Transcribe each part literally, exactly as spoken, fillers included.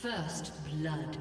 First blood.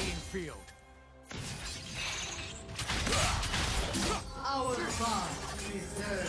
playing field. Our farm preserved.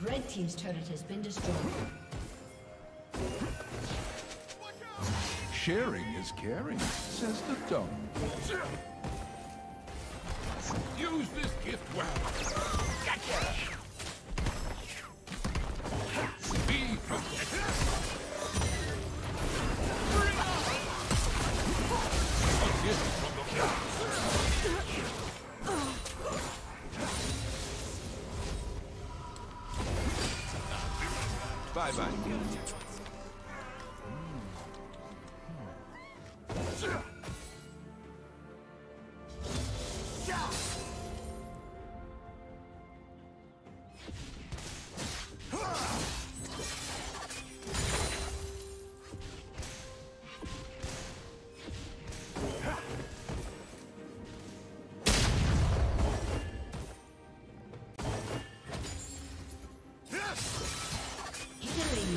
Red team's turret has been destroyed. Sharing is caring, says the dumb. Use this gift well. Gotcha. Be protected. Bring on. A gift from the king. Bye bye.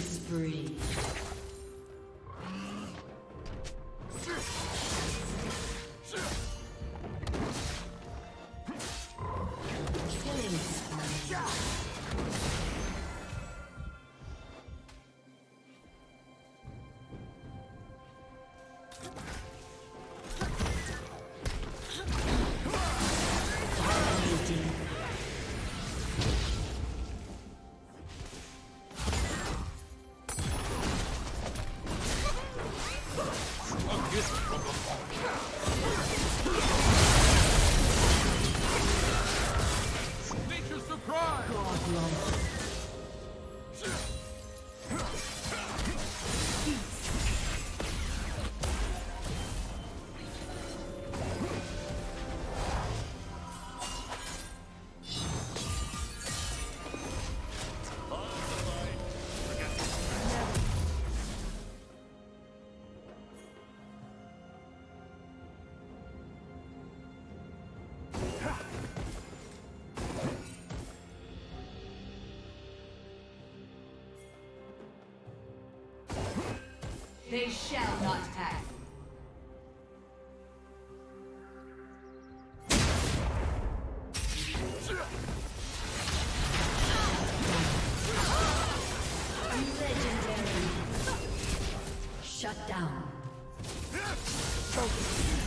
Spree. They shall not pass. Legendary. Shut down. Focus.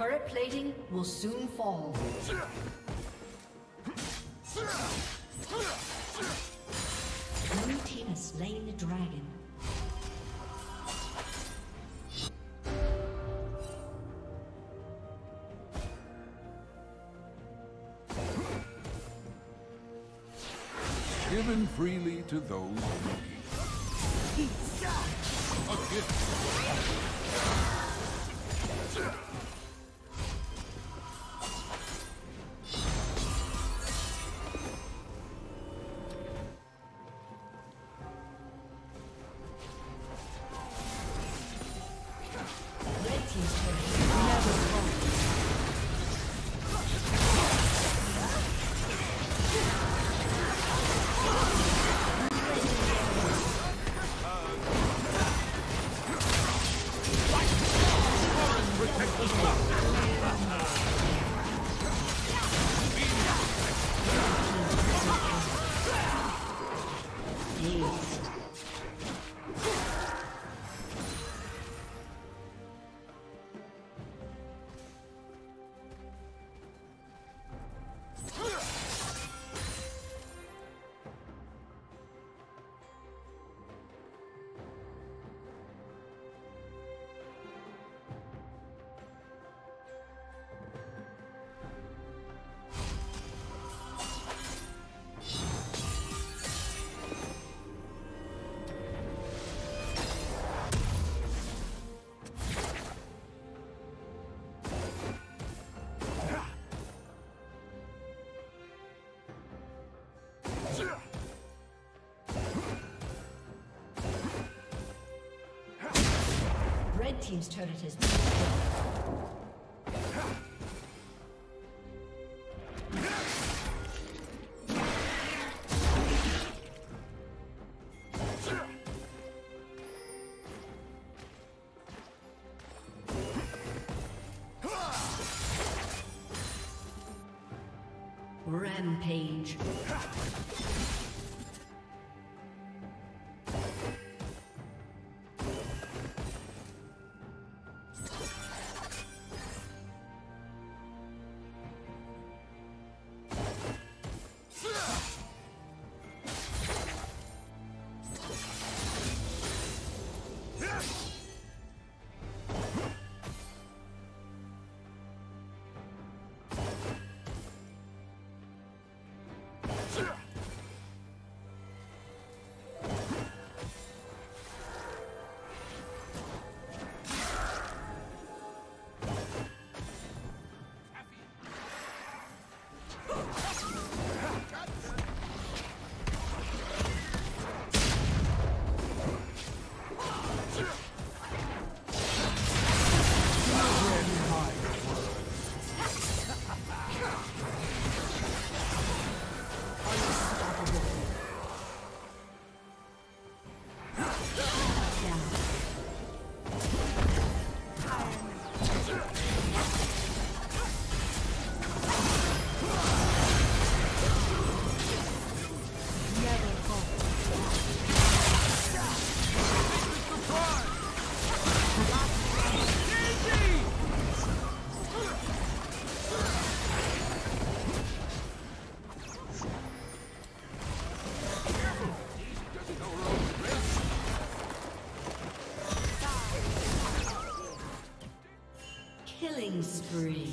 Turret plating will soon fall. Blue team has slain the dragon. Given freely to those who need. A gift. Red team's turret has been destroyed. Rampage. Killing spree.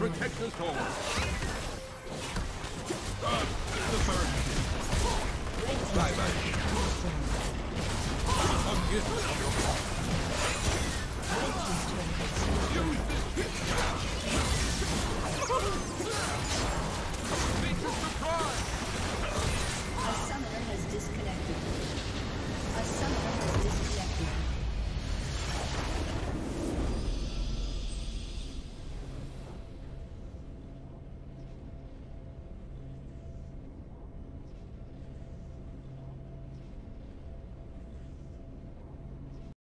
Protect us all. Uh, the bird. Bye-bye.